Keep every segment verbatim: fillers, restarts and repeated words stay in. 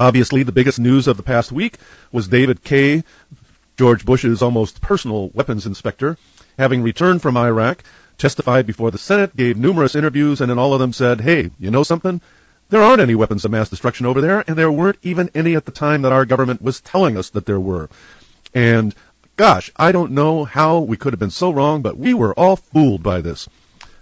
Obviously, the biggest news of the past week was David Kay, George Bush's almost personal weapons inspector, having returned from Iraq, testified before the Senate, gave numerous interviews, and in all of them said, hey, you know something? There aren't any weapons of mass destruction over there, and there weren't even any at the time that our government was telling us that there were. And gosh, I don't know how we could have been so wrong, but we were all fooled by this.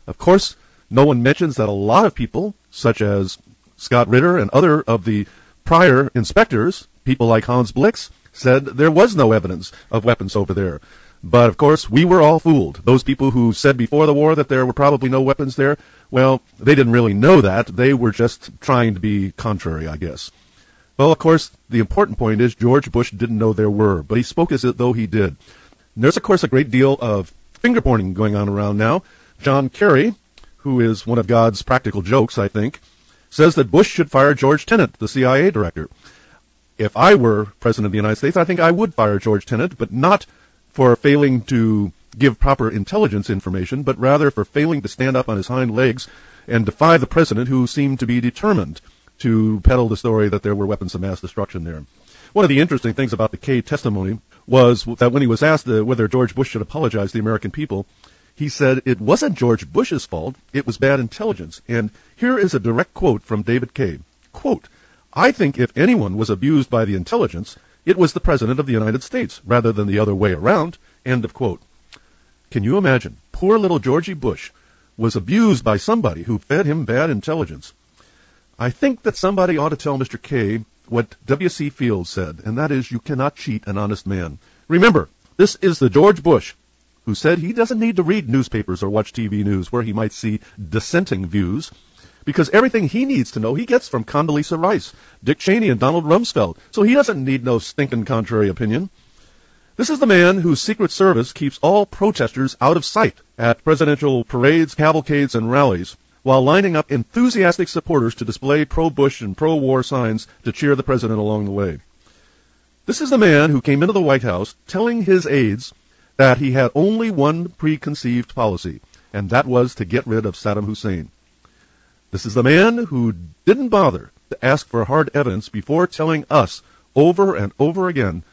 Of course, no one mentions that a lot of people, such as Scott Ritter and other of the prior inspectors, people like Hans Blix, said there was no evidence of weapons over there. But, of course, we were all fooled. Those people who said before the war that there were probably no weapons there, well, they didn't really know that. They were just trying to be contrary, I guess. Well, of course, the important point is George Bush didn't know there were, but he spoke as though he did. And there's, of course, a great deal of finger-pointing going on around now. John Kerry, who is one of God's practical jokes, I think, says that Bush should fire George Tenet, the C I A director. If I were president of the United States, I think I would fire George Tenet, but not for failing to give proper intelligence information, but rather for failing to stand up on his hind legs and defy the president, who seemed to be determined to peddle the story that there were weapons of mass destruction there. One of the interesting things about the Kay testimony was that when he was asked whether George Bush should apologize to the American people, he said it wasn't George Bush's fault, it was bad intelligence. And here is a direct quote from David Kay. Quote, "I think if anyone was abused by the intelligence, it was the President of the United States, rather than the other way around," end of quote. Can you imagine? Poor little Georgie Bush was abused by somebody who fed him bad intelligence. I think that somebody ought to tell Mister Kay what W C Fields said, and that is, you cannot cheat an honest man. Remember, this is the George Bush who said he doesn't need to read newspapers or watch T V news where he might see dissenting views, because everything he needs to know he gets from Condoleezza Rice, Dick Cheney, and Donald Rumsfeld, so he doesn't need no stinking contrary opinion. This is the man whose Secret Service keeps all protesters out of sight at presidential parades, cavalcades, and rallies, while lining up enthusiastic supporters to display pro-Bush and pro-war signs to cheer the president along the way. This is the man who came into the White House telling his aides that he had only one preconceived policy, and that was to get rid of Saddam Hussein. This is the man who didn't bother to ask for hard evidence before telling us over and over again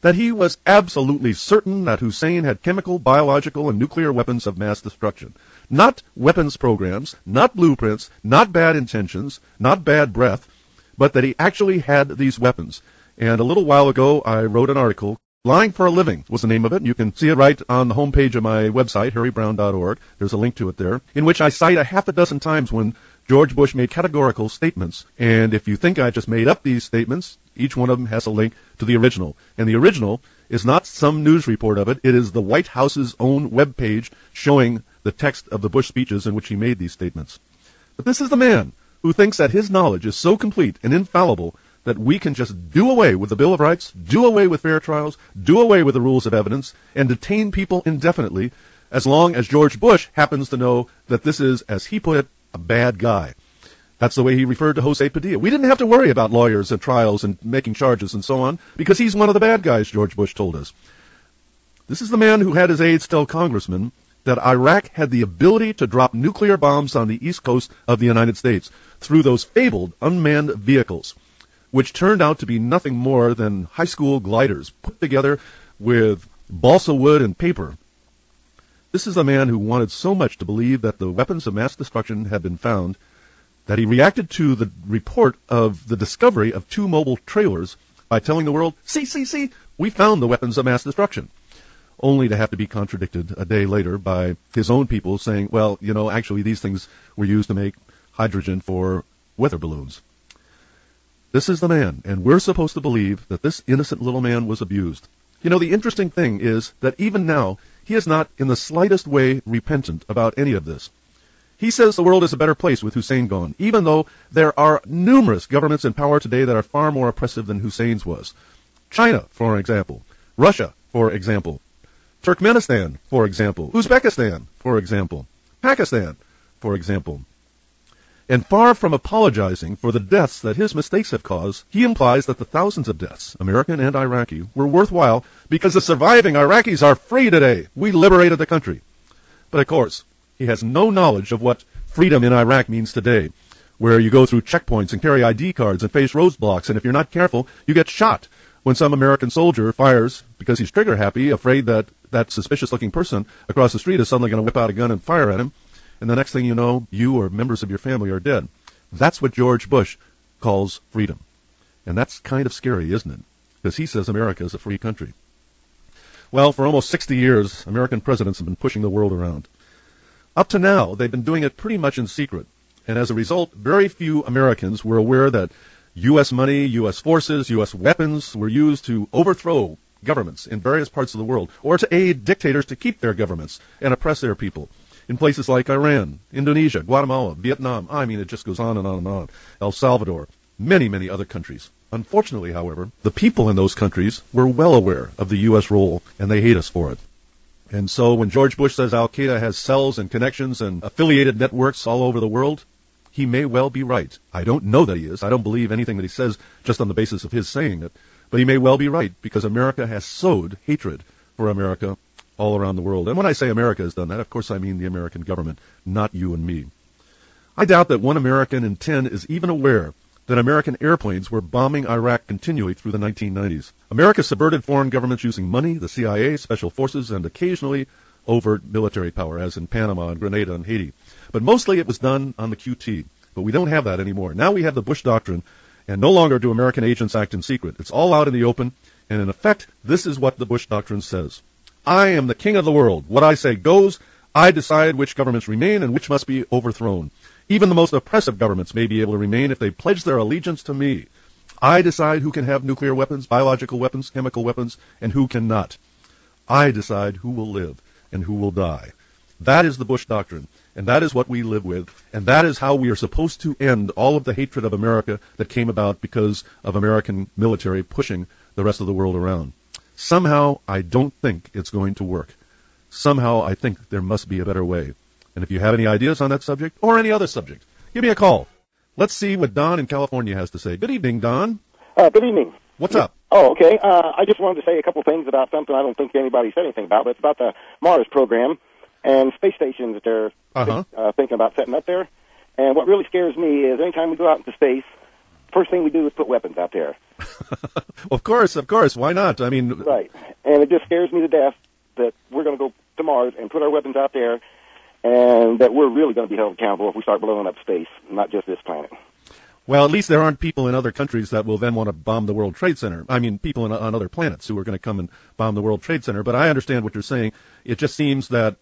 that he was absolutely certain that Hussein had chemical, biological, and nuclear weapons of mass destruction. Not weapons programs, not blueprints, not bad intentions, not bad breath, but that he actually had these weapons. And a little while ago, I wrote an article. Lying for a Living was the name of it. You can see it right on the homepage of my website, harry brown dot org. There's a link to it there, in which I cite a half a dozen times when George Bush made categorical statements. And if you think I just made up these statements, each one of them has a link to the original. And the original is not some news report of it. It is the White House's own webpage showing the text of the Bush speeches in which he made these statements. But this is the man who thinks that his knowledge is so complete and infallible that we can just do away with the Bill of Rights, do away with fair trials, do away with the rules of evidence, and detain people indefinitely as long as George Bush happens to know that this is, as he put it, a bad guy. That's the way he referred to Jose Padilla. We didn't have to worry about lawyers and trials and making charges and so on, because he's one of the bad guys, George Bush told us. This is the man who had his aides tell congressmen that Iraq had the ability to drop nuclear bombs on the east coast of the United States through those fabled unmanned vehicles, which turned out to be nothing more than high school gliders put together with balsa wood and paper. This is a man who wanted so much to believe that the weapons of mass destruction had been found that he reacted to the report of the discovery of two mobile trailers by telling the world, see, see, see, we found the weapons of mass destruction, only to have to be contradicted a day later by his own people saying, well, you know, actually these things were used to make hydrogen for weather balloons. This is the man, and we're supposed to believe that this innocent little man was abused. You know, the interesting thing is that even now, he is not in the slightest way repentant about any of this. He says the world is a better place with Hussein gone, even though there are numerous governments in power today that are far more oppressive than Hussein's was. China, for example. Russia, for example. Turkmenistan, for example. Uzbekistan, for example. Pakistan, for example. And far from apologizing for the deaths that his mistakes have caused, he implies that the thousands of deaths, American and Iraqi, were worthwhile because the surviving Iraqis are free today. We liberated the country. But of course, he has no knowledge of what freedom in Iraq means today, where you go through checkpoints and carry I D cards and face roadblocks, and if you're not careful, you get shot when some American soldier fires because he's trigger happy, afraid that that suspicious-looking person across the street is suddenly going to whip out a gun and fire at him, and the next thing you know, you or members of your family are dead. That's what George Bush calls freedom. And that's kind of scary, isn't it? Because he says America is a free country. Well, for almost sixty years, American presidents have been pushing the world around. Up to now, they've been doing it pretty much in secret. And as a result, very few Americans were aware that U S money, U S forces, U S weapons were used to overthrow governments in various parts of the world, or to aid dictators to keep their governments and oppress their people in places like Iran, Indonesia, Guatemala, Vietnam. I mean, it just goes on and on and on. El Salvador, many, many other countries. Unfortunately, however, the people in those countries were well aware of the U S role, and they hate us for it. And so when George Bush says al-Qaeda has cells and connections and affiliated networks all over the world, he may well be right. I don't know that he is. I don't believe anything that he says just on the basis of his saying it. But he may well be right, because America has sowed hatred for America all around the world. And when I say America has done that, of course I mean the American government, not you and me. I doubt that one American in ten is even aware that American airplanes were bombing Iraq continually through the nineteen nineties. America subverted foreign governments using money, the C I A, special forces, and occasionally overt military power, as in Panama and Grenada and Haiti. But mostly it was done on the Q T. But we don't have that anymore. Now we have the Bush Doctrine, and no longer do American agents act in secret. It's all out in the open, and in effect, this is what the Bush Doctrine says. I am the king of the world. What I say goes. I decide which governments remain and which must be overthrown. Even the most oppressive governments may be able to remain if they pledge their allegiance to me. I decide who can have nuclear weapons, biological weapons, chemical weapons, and who cannot. I decide who will live and who will die. That is the Bush Doctrine. And that is what we live with, and that is how we are supposed to end all of the hatred of America that came about because of American military pushing the rest of the world around. Somehow, I don't think it's going to work. Somehow, I think there must be a better way. And if you have any ideas on that subject, or any other subject, give me a call. Let's see what Don in California has to say. Good evening, Don. Uh, good evening. What's up? Oh, okay. Uh, I just wanted to say a couple things about something I don't think anybody said anything about, but it's about the Mars program and space stations that they're uh-huh. uh, thinking about setting up there. And what really scares me is anytime we go out into space, first thing we do is put weapons out there. Of course, of course. Why not? I mean... Right. And it just scares me to death that we're going to go to Mars and put our weapons out there, and that we're really going to be held accountable if we start blowing up space, not just this planet. Well, at least there aren't people in other countries that will then want to bomb the World Trade Center. I mean, people in, on other planets who are going to come and bomb the World Trade Center. But I understand what you're saying. It just seems that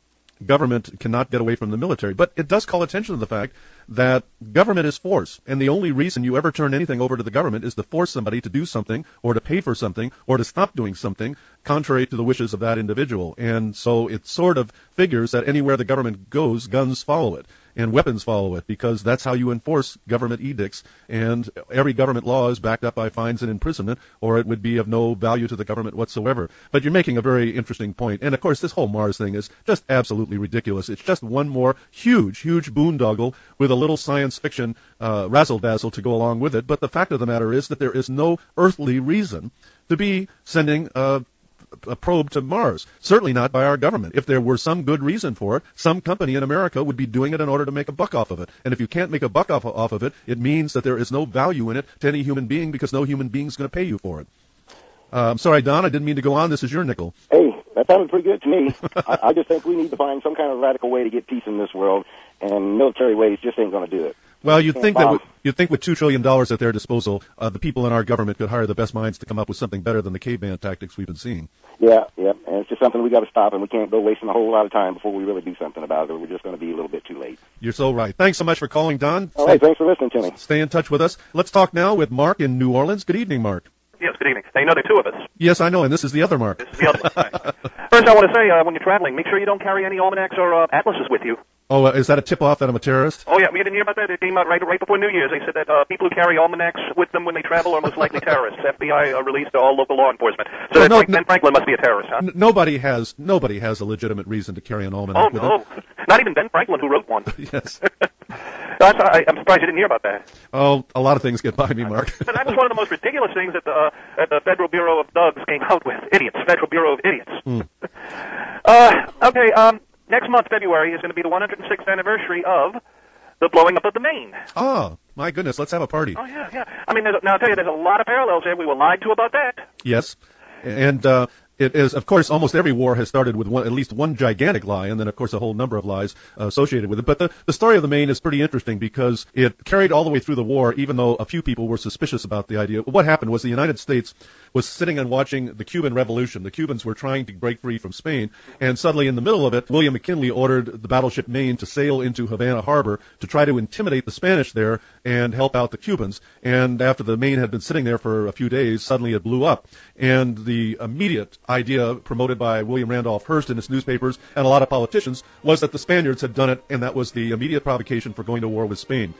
government cannot get away from the military. But it does call attention to the fact that government is force, and the only reason you ever turn anything over to the government is to force somebody to do something, or to pay for something, or to stop doing something contrary to the wishes of that individual. And so it sort of figures that anywhere the government goes, guns follow it, and weapons follow it, because that's how you enforce government edicts, and every government law is backed up by fines and imprisonment, or it would be of no value to the government whatsoever. But you're making a very interesting point. And of course, this whole Mars thing is just absolutely ridiculous. It's just one more huge, huge boondoggle with a little science fiction uh, razzle-dazzle to go along with it. But the fact of the matter is that there is no earthly reason to be sending a, a probe to Mars, certainly not by our government. If there were some good reason for it, some company in America would be doing it in order to make a buck off of it. And if you can't make a buck off, off of it, it means that there is no value in it to any human being, because no human being is going to pay you for it. Uh, I'm sorry, Don, I didn't mean to go on. This is your nickel. Hey, that sounded pretty good to me. I, I just think we need to find some kind of radical way to get peace in this world, and military ways just ain't going to do it. Well, you'd think that you'd think with two trillion dollars at their disposal, uh, the people in our government could hire the best minds to come up with something better than the caveman tactics we've been seeing. Yeah, yeah, and it's just something we got to stop, and we can't go wasting a whole lot of time before we really do something about it, or we're just going to be a little bit too late. You're so right. Thanks so much for calling, Don. All right, thanks for listening to me. Stay in touch with us. Let's talk now with Mark in New Orleans. Good evening, Mark. Yes, good evening. Now, you know there are two of us. Yes, I know, and this is the other Mark. This is the other Mark. First, I want to say, uh, when you're traveling, make sure you don't carry any almanacs or uh, atlases with you. Oh, uh, is that a tip-off that I'm a terrorist? Oh, yeah, we didn't hear about that. It came out right, right before New Year's. They said that uh, people who carry almanacs with them when they travel are most likely terrorists. F B I uh, released to all local law enforcement. So well, no, Frank, no, Ben Franklin must be a terrorist, huh? N nobody has nobody has a legitimate reason to carry an almanac. Oh, with no. Them. Not even Ben Franklin, who wrote one. Yes. I'm, sorry, I'm surprised you didn't hear about that. Oh, a lot of things get by me, Mark. But that was one of the most ridiculous things that the, uh, that the Federal Bureau of Thugs came out with. Idiots. Federal Bureau of Idiots. Mm. uh, okay, um... Next month, February, is going to be the one hundred sixth anniversary of the blowing up of the Maine. Oh, my goodness, let's have a party. Oh, yeah, yeah. I mean, now I'll tell you, there's a lot of parallels there. We were lied to about that. Yes, and uh, it is, of course, almost every war has started with one, at least one gigantic lie, and then, of course, a whole number of lies uh, associated with it. But the, the story of the Maine is pretty interesting because it carried all the way through the war, even though a few people were suspicious about the idea. What happened was the United States was sitting and watching the Cuban Revolution. The Cubans were trying to break free from Spain, and suddenly in the middle of it, William McKinley ordered the battleship Maine to sail into Havana Harbor to try to intimidate the Spanish there and help out the Cubans. And after the Maine had been sitting there for a few days, suddenly it blew up. And the immediate idea promoted by William Randolph Hearst in his newspapers and a lot of politicians was that the Spaniards had done it, and that was the immediate provocation for going to war with Spain.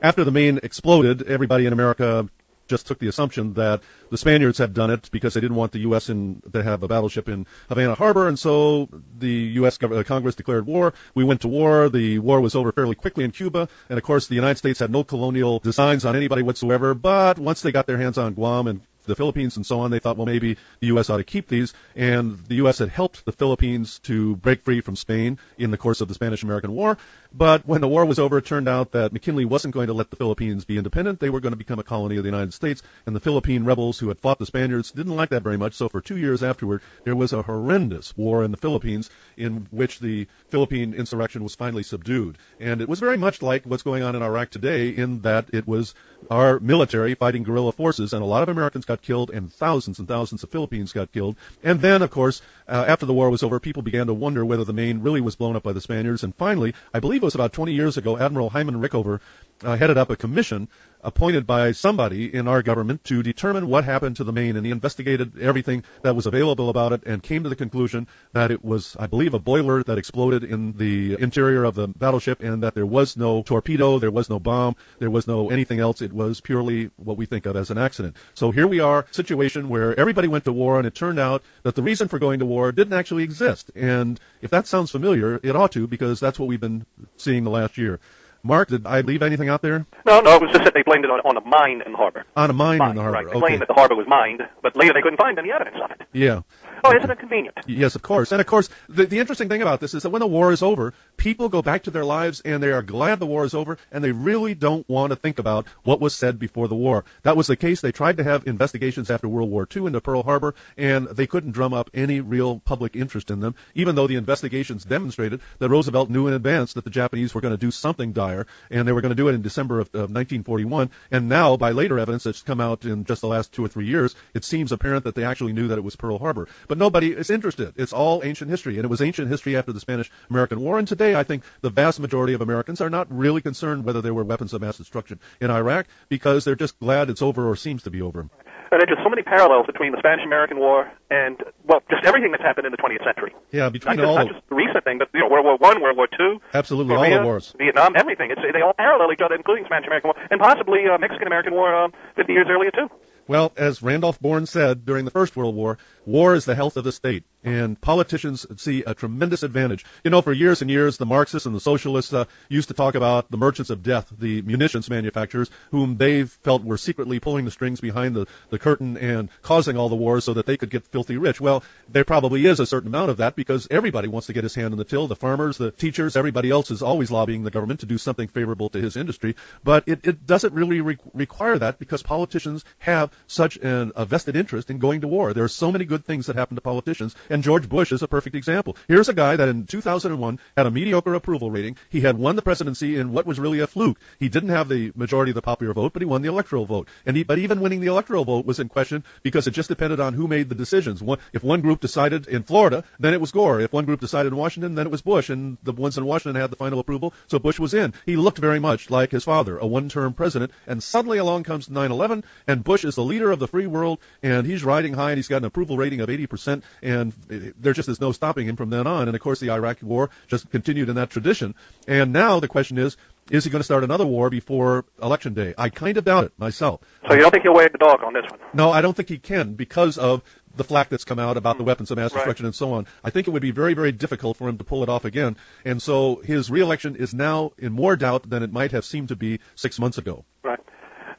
After the Maine exploded, everybody in America just took the assumption that the Spaniards had done it because they didn't want the U S in, to have a battleship in Havana Harbor, and so the U S Congress declared war. We went to war. The war was over fairly quickly in Cuba, and of course the United States had no colonial designs on anybody whatsoever, but once they got their hands on Guam and the Philippines and so on, they thought, well, maybe the U S ought to keep these, and the U S had helped the Philippines to break free from Spain in the course of the Spanish-American War. But when the war was over, it turned out that McKinley wasn't going to let the Philippines be independent. They were going to become a colony of the United States, and the Philippine rebels who had fought the Spaniards didn't like that very much, so for two years afterward, there was a horrendous war in the Philippines in which the Philippine insurrection was finally subdued. And it was very much like what's going on in Iraq today, in that it was our military fighting guerrilla forces, and a lot of Americans got killed, and thousands and thousands of Philippines got killed. And then, of course, uh, after the war was over, people began to wonder whether the Maine really was blown up by the Spaniards. And finally, I believe it was about twenty years ago, Admiral Hyman Rickover uh, headed up a commission appointed by somebody in our government to determine what happened to the Maine, and he investigated everything that was available about it and came to the conclusion that it was, I believe, a boiler that exploded in the interior of the battleship, and that there was no torpedo, there was no bomb, there was no anything else. It was purely what we think of as an accident. So here we are, situation where everybody went to war, and it turned out that the reason for going to war didn't actually exist. And if that sounds familiar, it ought to, because that's what we've been seeing the last year. Mark, did I leave anything out there? No, no, it was just that they blamed it on, on a mine in the harbor. On a mine, mine in the harbor, right. They okay. Claimed that the harbor was mined, but later they couldn't find any evidence of it. Yeah. Oh, isn't it convenient? Yes, of course. And, of course, the, the interesting thing about this is that when the war is over, people go back to their lives, and they are glad the war is over, and they really don't want to think about what was said before the war. That was the case. They tried to have investigations after World War Two into Pearl Harbor, and they couldn't drum up any real public interest in them, even though the investigations demonstrated that Roosevelt knew in advance that the Japanese were going to do something dire, and they were going to do it in December of, of nineteen forty-one, and now, by later evidence that's come out in just the last two or three years, it seems apparent that they actually knew that it was Pearl Harbor. But nobody is interested. It's all ancient history, and it was ancient history after the Spanish-American War, and today I think the vast majority of Americans are not really concerned whether there were weapons of mass destruction in Iraq, because they're just glad it's over or seems to be over. And there's just so many parallels between the Spanish-American War and, well, just everything that's happened in the twentieth century. Yeah, between not all... Just, not just the recent thing, but, you know, World War One, World War Two... Absolutely, Korea, all the wars. Vietnam, everything. It's, they all parallel each other, including Spanish-American War, and possibly uh, Mexican-American War uh, fifty years earlier, too. Well, as Randolph Bourne said during the First World War, war is the health of the state, and politicians see a tremendous advantage. You know, for years and years, the Marxists and the socialists uh, used to talk about the merchants of death, the munitions manufacturers, whom they felt were secretly pulling the strings behind the, the curtain and causing all the wars so that they could get filthy rich. Well, there probably is a certain amount of that, because everybody wants to get his hand in the till. The farmers, the teachers, everybody else is always lobbying the government to do something favorable to his industry. But it, it doesn't really re- require that, because politicians have such an, a vested interest in going to war. There are so many good things that happen to politicians, and George Bush is a perfect example. Here's a guy that in two thousand one had a mediocre approval rating. He had won the presidency in what was really a fluke. He didn't have the majority of the popular vote, but he won the electoral vote. And he, but even winning the electoral vote was in question, because it just depended on who made the decisions. One, if one group decided in Florida, then it was Gore. If one group decided in Washington, then it was Bush, and the ones in Washington had the final approval, so Bush was in. He looked very much like his father, a one-term president, and suddenly along comes nine eleven, and Bush is the leader of the free world, and he's riding high, and he's got an approval rating of eighty percent, and there just is no stopping him from then on. And, of course, the Iraq war just continued in that tradition. And now the question is, is he going to start another war before Election Day? I kind of doubt it myself. So you don't think he'll wag the dog on this one? No, I don't think he can, because of the flack that's come out about the weapons of mass destruction, right, and so on. I think it would be very, very difficult for him to pull it off again. And so his reelection is now in more doubt than it might have seemed to be six months ago. Right.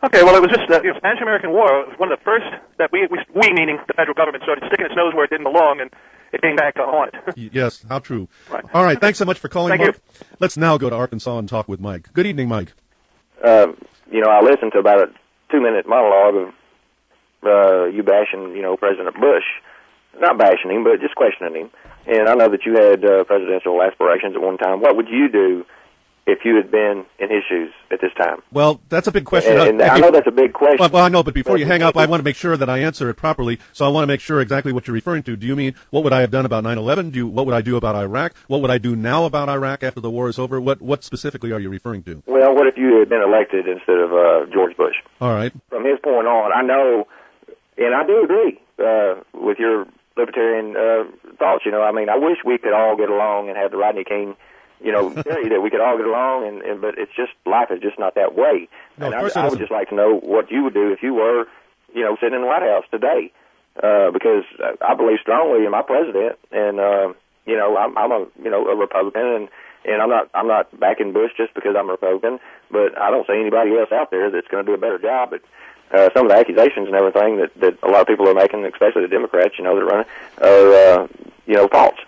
Okay, well, it was just the uh, you know, Spanish-American War was one of the first that we, we, we, meaning the federal government, started sticking its nose where it didn't belong and, it came back to haunt. Yes, how true. Right. All right, thanks so much for calling, Thank Mark. You. Let's now go to Arkansas and talk with Mike. Good evening, Mike. Uh, you know, I listened to about a two-minute monologue of uh, you bashing, you know, President Bush. Not bashing him, but just questioning him. And I know that you had uh, presidential aspirations at one time. What would you do if you had been in his shoes at this time? Well, that's a big question. And, and I know that's a big question. Well, well I know, but before you hang up, I want to make sure that I answer it properly. So I want to make sure exactly what you're referring to. Do you mean what would I have done about nine eleven? Do you, what would I do about Iraq? What would I do now about Iraq after the war is over? What what specifically are you referring to? Well, what if you had been elected instead of uh, George Bush? All right. From his point on, I know, and I do agree uh, with your libertarian uh, thoughts. You know, I mean, I wish we could all get along and have the Rodney King, you know, theory that we could all get along, and, and but it's just life is just not that way. No, and I, I would just like to know what you would do if you were, you know, sitting in the White House today, uh, because I believe strongly in my president, and uh, you know, I'm, I'm a you know a Republican, and, and I'm not I'm not backing Bush just because I'm a Republican, but I don't see anybody else out there that's going to do a better job. But Uh, some of the accusations and everything that, that a lot of people are making, especially the Democrats, you know, that are running, are, uh, you know, false.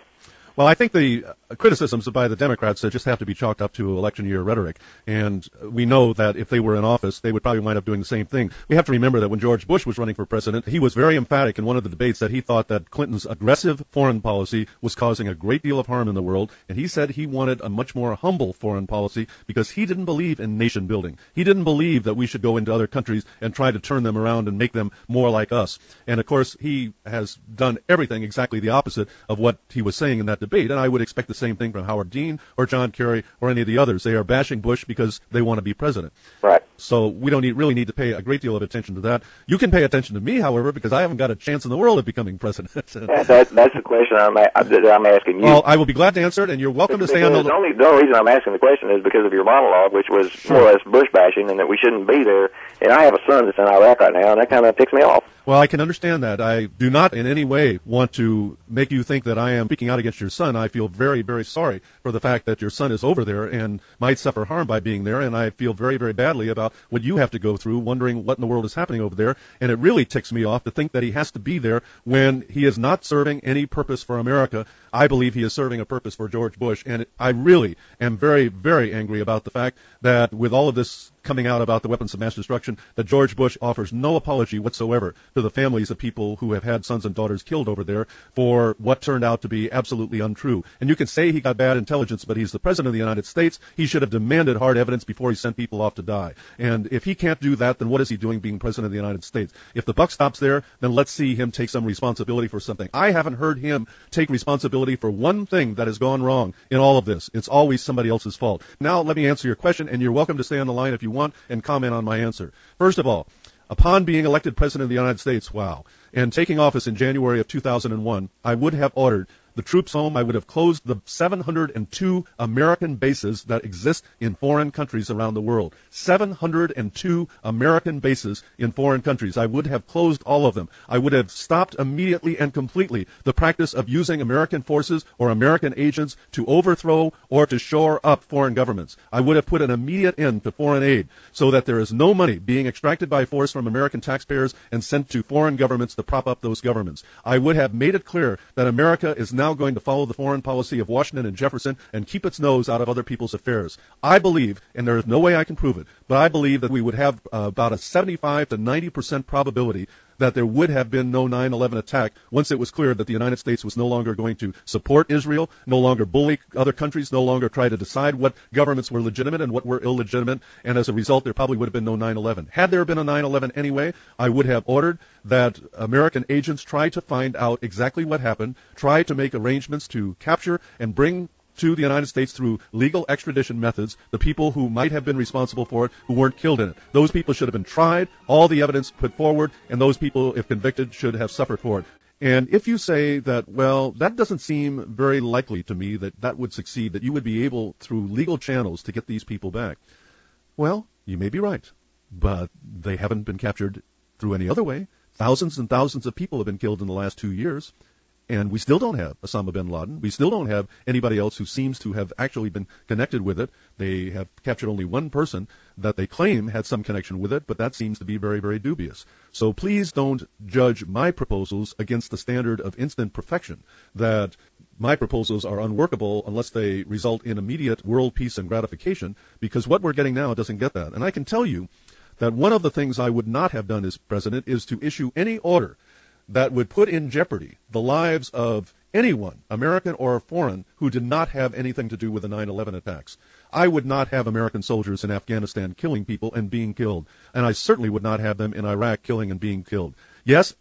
Well, I think the criticisms by the Democrats just have to be chalked up to election year rhetoric. And we know that if they were in office, they would probably wind up doing the same thing. We have to remember that when George Bush was running for president, he was very emphatic in one of the debates that he thought that Clinton's aggressive foreign policy was causing a great deal of harm in the world. And he said he wanted a much more humble foreign policy because he didn't believe in nation building. He didn't believe that we should go into other countries and try to turn them around and make them more like us. And, of course, he has done everything exactly the opposite of what he was saying in that debate, and I would expect the same thing from Howard Dean or John Kerry or any of the others. They are bashing Bush because they want to be president. Right. So we don't need, really need to pay a great deal of attention to that. You can pay attention to me, however, because I haven't got a chance in the world of becoming president. that, that, that's the question I'm, I, that I'm asking you. Well, I will be glad to answer it, and you're welcome it's, to stay on the... The only, the only reason I'm asking the question is because of your monologue, which was sure. more or less Bush bashing and that we shouldn't be there. And I have a son that's in Iraq right now, and that kind of ticks me off. Well, I can understand that. I do not in any way want to make you think that I am speaking out against your son. I feel very, very sorry for the fact that your son is over there and might suffer harm by being there, and I feel very, very badly about what you have to go through, wondering what in the world is happening over there, and it really ticks me off to think that he has to be there when he is not serving any purpose for America. I believe he is serving a purpose for George Bush, and I really am very, very angry about the fact that with all of this coming out about the weapons of mass destruction, that George Bush offers no apology whatsoever to the families of people who have had sons and daughters killed over there for what turned out to be absolutely untrue. And you can say he got bad intelligence, but he's the president of the United States. He should have demanded hard evidence before he sent people off to die. And if he can't do that, then what is he doing being president of the United States? If the buck stops there, then let's see him take some responsibility for something. I haven't heard him take responsibility for one thing that has gone wrong in all of this. It's always somebody else's fault. Now let me answer your question, and you're welcome to stay on the line if you want and comment on my answer. First of all, upon being elected president of the United States, wow, and taking office in January of two thousand one, I would have ordered the troops home. I would have closed the seven hundred two American bases that exist in foreign countries around the world. seven hundred two American bases in foreign countries. I would have closed all of them. I would have stopped immediately and completely the practice of using American forces or American agents to overthrow or to shore up foreign governments. I would have put an immediate end to foreign aid so that there is no money being extracted by force from American taxpayers and sent to foreign governments to prop up those governments. I would have made it clear that America is now going to follow the foreign policy of Washington and Jefferson and keep its nose out of other people's affairs. I believe, and there is no way I can prove it, but I believe that we would have uh, about a seventy-five to ninety percent probability that there would have been no nine eleven attack once it was clear that the United States was no longer going to support Israel, no longer bully other countries, no longer try to decide what governments were legitimate and what were illegitimate, and as a result, there probably would have been no nine eleven. Had there been a nine eleven anyway, I would have ordered that American agents try to find out exactly what happened, try to make arrangements to capture and bring to the United States through legal extradition methods the people who might have been responsible for it, who weren't killed in it. Those people should have been tried, all the evidence put forward, and those people, if convicted, should have suffered for it. And if you say that, well, that doesn't seem very likely to me that that would succeed, that you would be able, through legal channels, to get these people back, well, you may be right, but they haven't been captured through any other way. Thousands and thousands of people have been killed in the last two years. And we still don't have Osama bin Laden. We still don't have anybody else who seems to have actually been connected with it. They have captured only one person that they claim had some connection with it, but that seems to be very, very dubious. So please don't judge my proposals against the standard of instant perfection, that my proposals are unworkable unless they result in immediate world peace and gratification, because what we're getting now doesn't get that. And I can tell you that one of the things I would not have done as president is to issue any order that would put in jeopardy the lives of anyone, American or foreign, who did not have anything to do with the nine eleven attacks. I would not have American soldiers in Afghanistan killing people and being killed, and I certainly would not have them in Iraq killing and being killed. Yes,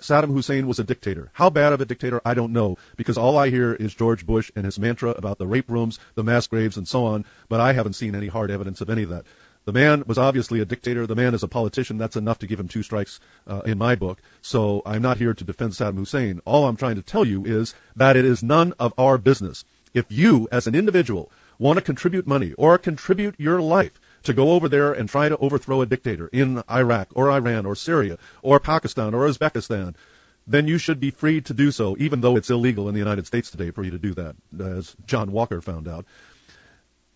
Saddam Hussein was a dictator. How bad of a dictator, I don't know, because all I hear is George Bush and his mantra about the rape rooms, the mass graves, and so on, but I haven't seen any hard evidence of any of that. The man was obviously a dictator. The man is a politician. That's enough to give him two strikes uh, in my book. So I'm not here to defend Saddam Hussein. All I'm trying to tell you is that it is none of our business. If you, as an individual, want to contribute money or contribute your life to go over there and try to overthrow a dictator in Iraq or Iran or Syria or Pakistan or Uzbekistan, then you should be free to do so, even though it's illegal in the United States today for you to do that, as John Walker found out.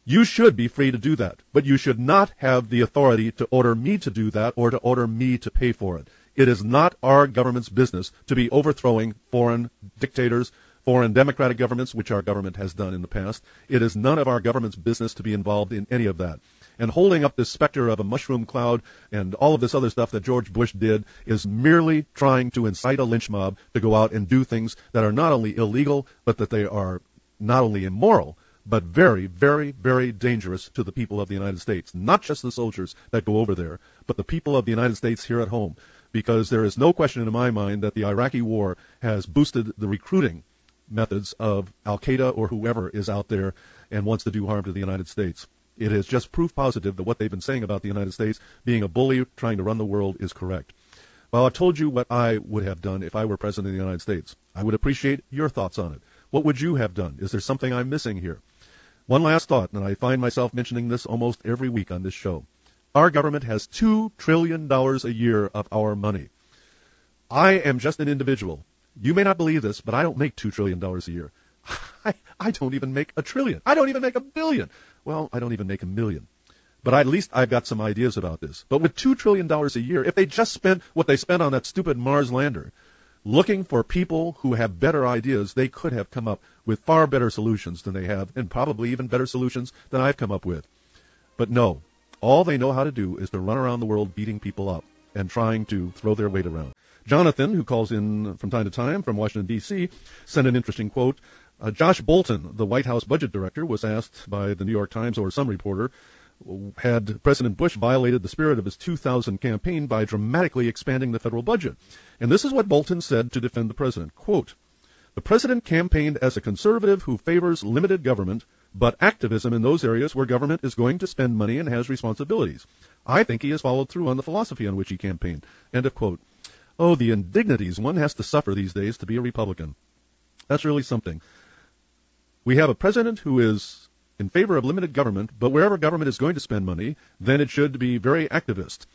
You should be free to do that, but you should not have the authority to order me to do that or to order me to pay for it. It is not our government's business to be overthrowing foreign dictators, foreign democratic governments, which our government has done in the past. It is none of our government's business to be involved in any of that. And holding up this specter of a mushroom cloud and all of this other stuff that George Bush did is merely trying to incite a lynch mob to go out and do things that are not only illegal, but that they are not only immoral, but very, very, very dangerous to the people of the United States. Not just the soldiers that go over there, but the people of the United States here at home. Because there is no question in my mind that the Iraqi war has boosted the recruiting methods of al-Qaeda or whoever is out there and wants to do harm to the United States. It is just proof positive that what they've been saying about the United States being a bully trying to run the world is correct. Well, I told you what I would have done if I were president of the United States. I would appreciate your thoughts on it. What would you have done? Is there something I'm missing here? One last thought, and I find myself mentioning this almost every week on this show. Our government has two trillion dollars a year of our money. I am just an individual. You may not believe this, but I don't make two trillion dollars a year. I, I don't even make a trillion. I don't even make a billion. Well, I don't even make a million. But at least I've got some ideas about this. But with two trillion dollars a year, if they just spent what they spent on that stupid Mars lander, looking for people who have better ideas, they could have come up with far better solutions than they have, and probably even better solutions than I've come up with. But no, all they know how to do is to run around the world beating people up and trying to throw their weight around. Jonathan, who calls in from time to time from Washington, D C, sent an interesting quote. Uh, Josh Bolton, the White House budget director, was asked by the New York Times or some reporter, had President Bush violated the spirit of his two thousand campaign by dramatically expanding the federal budget. And this is what Bolton said to defend the president. Quote, "The president campaigned as a conservative who favors limited government, but activism in those areas where government is going to spend money and has responsibilities. I think he has followed through on the philosophy on which he campaigned." End of quote. Oh, the indignities one has to suffer these days to be a Republican. That's really something. We have a president who is in favor of limited government, but wherever government is going to spend money, then it should be very activist.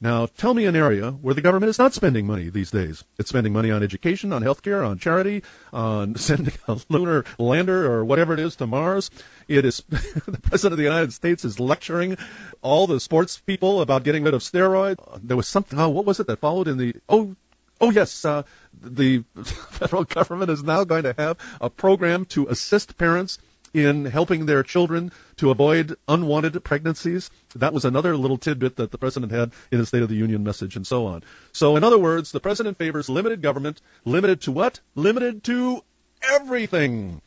Now, tell me an area where the government is not spending money these days. It's spending money on education, on healthcare, on charity, on sending a lunar lander or whatever it is to Mars. It is the president of the United States is lecturing all the sports people about getting rid of steroids. There was something, oh, what was it that followed in the, oh, Oh, yes, uh, the federal government is now going to have a program to assist parents in helping their children to avoid unwanted pregnancies. That was another little tidbit that the president had in his State of the Union message and so on. So, in other words, the president favors limited government. Limited to what? Limited to everything.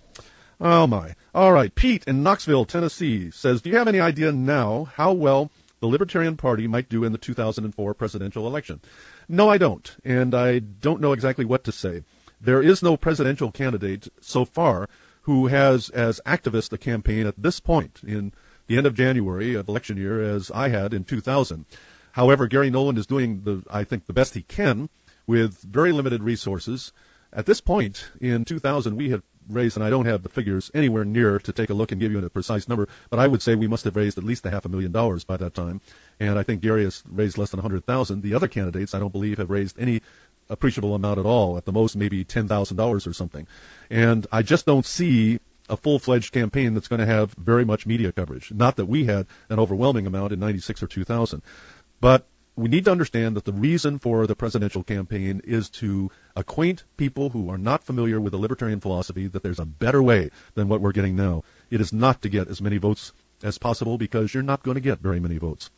Oh, my. All right. Pete in Knoxville, Tennessee says, do you have any idea now how well the Libertarian Party might do in the two thousand four presidential election? No, I don't, and I don't know exactly what to say. There is no presidential candidate so far who has as activist a campaign at this point in the end of January of election year as I had in two thousand. However, Gary Nolan is doing, the, I think, the best he can with very limited resources. At this point in two thousand, we had raised, and I don't have the figures anywhere near to take a look and give you a precise number, but I would say we must have raised at least a half a million dollars by that time. And I think Gary has raised less than one hundred thousand. The other candidates, I don't believe, have raised any appreciable amount at all, at the most maybe ten thousand dollars or something. And I just don't see a full-fledged campaign that's going to have very much media coverage. Not that we had an overwhelming amount in ninety-six or two thousand. But we need to understand that the reason for the presidential campaign is to acquaint people who are not familiar with the libertarian philosophy that there's a better way than what we're getting now. It is not to get as many votes as possible, because you're not going to get very many votes.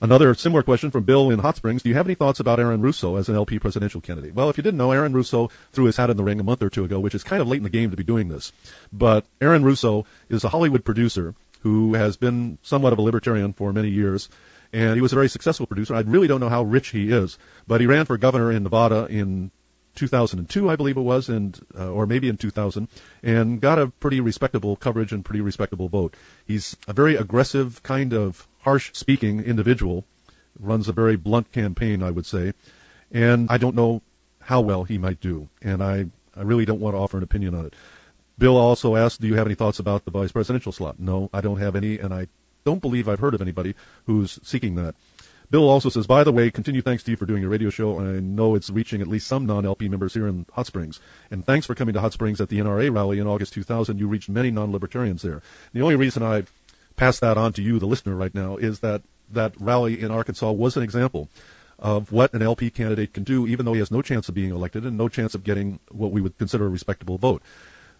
Another similar question from Bill in Hot Springs. Do you have any thoughts about Aaron Russo as an L P presidential candidate? Well, if you didn't know, Aaron Russo threw his hat in the ring a month or two ago, which is kind of late in the game to be doing this. But Aaron Russo is a Hollywood producer who has been somewhat of a libertarian for many years, and he was a very successful producer. I really don't know how rich he is, but he ran for governor in Nevada in two thousand two, I believe it was, and uh, or maybe in two thousand, and got a pretty respectable coverage and pretty respectable vote. He's a very aggressive, kind of harsh-speaking individual, runs a very blunt campaign, I would say, and I don't know how well he might do, and I, I really don't want to offer an opinion on it. Bill also asked, do you have any thoughts about the vice presidential slot? No, I don't have any, and I don't believe I've heard of anybody who's seeking that. Bill also says, by the way, continue, thanks to you for doing your radio show. I know it's reaching at least some non-L P members here in Hot Springs. And thanks for coming to Hot Springs at the N R A rally in August two thousand. You reached many non-libertarians there. The only reason I pass that on to you, the listener, right now, is that that rally in Arkansas was an example of what an L P candidate can do, even though he has no chance of being elected and no chance of getting what we would consider a respectable vote.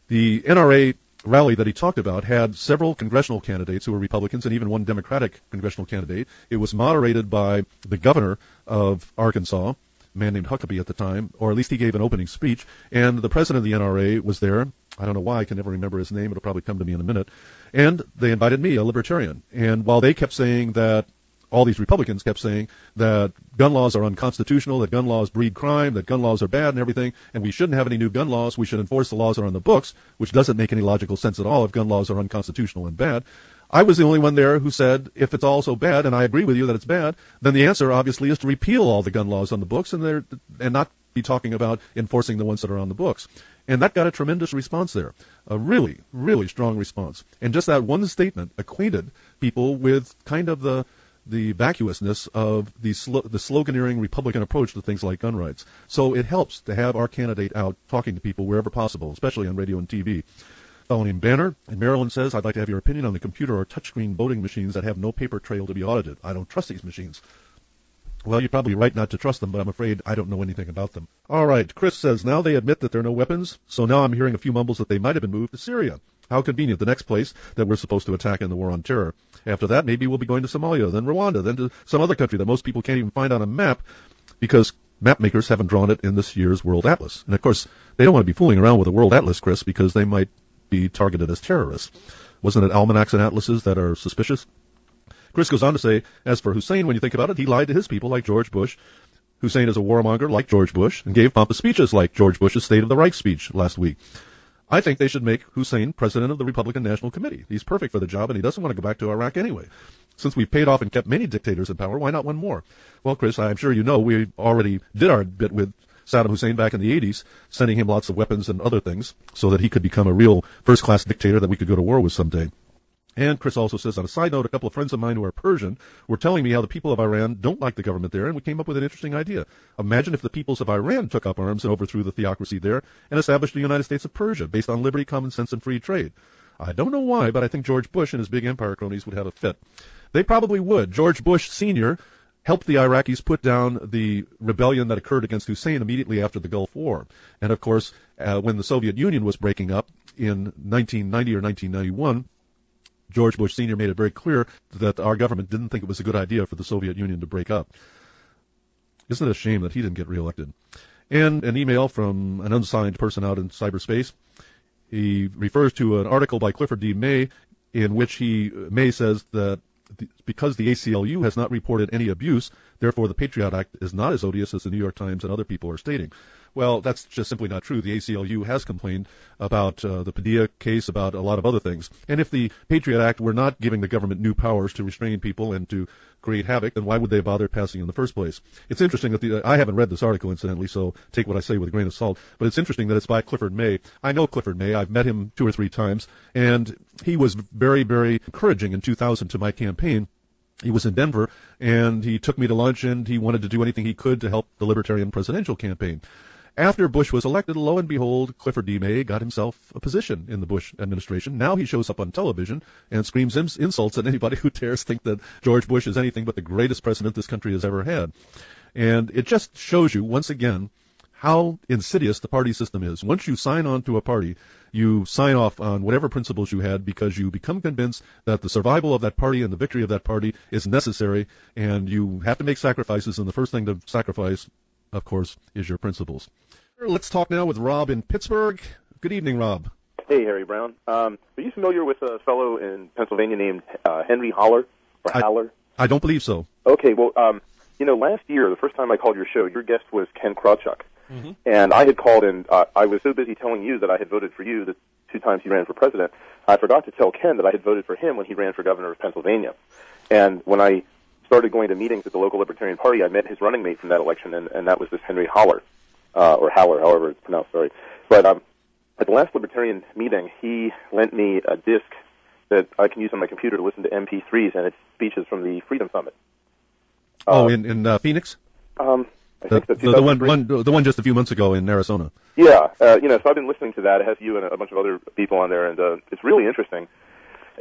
The N R A rally that he talked about had several congressional candidates who were Republicans and even one Democratic congressional candidate. It was moderated by the governor of Arkansas, a man named Huckabee at the time, or at least he gave an opening speech, and the president of the N R A was there. I don't know why, I can never remember his name, it'll probably come to me in a minute. And they invited me, a libertarian. And while they kept saying that, all these Republicans kept saying that gun laws are unconstitutional, that gun laws breed crime, that gun laws are bad and everything, and we shouldn't have any new gun laws, we should enforce the laws that are on the books, which doesn't make any logical sense at all if gun laws are unconstitutional and bad. I was the only one there who said, if it's all so bad, and I agree with you that it's bad, then the answer obviously is to repeal all the gun laws on the books and they're, and not be talking about enforcing the ones that are on the books. And that got a tremendous response there, a really, really strong response. And just that one statement acquainted people with kind of the the vacuousness of the, sl- the sloganeering Republican approach to things like gun rights. So it helps to have our candidate out talking to people wherever possible, especially on radio and T V. Fellow named Banner in Maryland says, I'd like to have your opinion on the computer or touchscreen voting machines that have no paper trail to be audited. I don't trust these machines. Well, you're probably right not to trust them, but I'm afraid I don't know anything about them. All right, Chris says, now they admit that there are no weapons, so now I'm hearing a few mumbles that they might have been moved to Syria. How convenient, the next place that we're supposed to attack in the war on terror. After that, maybe we'll be going to Somalia, then Rwanda, then to some other country that most people can't even find on a map because map makers haven't drawn it in this year's World Atlas. And, of course, they don't want to be fooling around with a World Atlas, Chris, because they might be targeted as terrorists. Wasn't it almanacs and atlases that are suspicious? Chris goes on to say, as for Hussein, when you think about it, he lied to his people like George Bush. Hussein is a warmonger like George Bush and gave pompous speeches like George Bush's State of the Reich speech last week. I think they should make Hussein president of the Republican National Committee. He's perfect for the job, and he doesn't want to go back to Iraq anyway. Since we've paid off and kept many dictators in power, why not one more? Well, Chris, I'm sure you know we already did our bit with Saddam Hussein back in the eighties, sending him lots of weapons and other things so that he could become a real first-class dictator that we could go to war with someday. And Chris also says, on a side note, a couple of friends of mine who are Persian were telling me how the people of Iran don't like the government there, and we came up with an interesting idea. Imagine if the peoples of Iran took up arms and overthrew the theocracy there and established the United States of Persia based on liberty, common sense, and free trade. I don't know why, but I think George Bush and his big empire cronies would have a fit. They probably would. George Bush Senior helped the Iraqis put down the rebellion that occurred against Hussein immediately after the Gulf War. And, of course, uh, when the Soviet Union was breaking up in nineteen ninety or nineteen ninety-one, George Bush Senior made it very clear that our government didn't think it was a good idea for the Soviet Union to break up. Isn't it a shame that he didn't get reelected? And an email from an unsigned person out in cyberspace. He refers to an article by Clifford D. May in which he May says that because the A C L U has not reported any abuse, therefore the Patriot Act is not as odious as the New York Times and other people are stating. Well, that's just simply not true. The A C L U has complained about uh, the Padilla case, about a lot of other things. And if the Patriot Act were not giving the government new powers to restrain people and to create havoc, then why would they bother passing in the first place? It's interesting that the, I haven't read this article, incidentally, so take what I say with a grain of salt. But it's interesting that it's by Clifford May. I know Clifford May. I've met him two or three times. And he was very, very encouraging in two thousand to my campaign. He was in Denver, and he took me to lunch, and he wanted to do anything he could to help the Libertarian presidential campaign. After Bush was elected, lo and behold, Clifford D. May got himself a position in the Bush administration. Now he shows up on television and screams insults at anybody who dares think that George Bush is anything but the greatest president this country has ever had. And it just shows you, once again, how insidious the party system is. Once you sign on to a party, you sign off on whatever principles you had because you become convinced that the survival of that party and the victory of that party is necessary, and you have to make sacrifices, and the first thing to sacrifice, of course, is your principles. Let's talk now with Rob in Pittsburgh. Good evening, Rob. Hey, Harry Brown. Um, are you familiar with a fellow in Pennsylvania named uh, Henry Holler? Or I, Haller? I don't believe so. Okay, well, um, you know, last year, the first time I called your show, your guest was Ken Krawchuk. Mm-hmm. And I had called in, uh, I was so busy telling you that I had voted for you the two times he ran for president, I forgot to tell Ken that I had voted for him when he ran for governor of Pennsylvania. And when I started going to meetings at the local Libertarian Party, I met his running mate from that election, and, and that was this Henry Holler, uh, or Haller, however it's pronounced, sorry. But um, at the last Libertarian meeting, he lent me a disc that I can use on my computer to listen to M P threes, and it's speeches from the Freedom Summit. Oh, um, in, in uh, Phoenix? Um... I think the, the, the one, one, the one just a few months ago in Arizona. Yeah, uh, you know, so I've been listening to that. It has you and a bunch of other people on there, and uh, it's really interesting.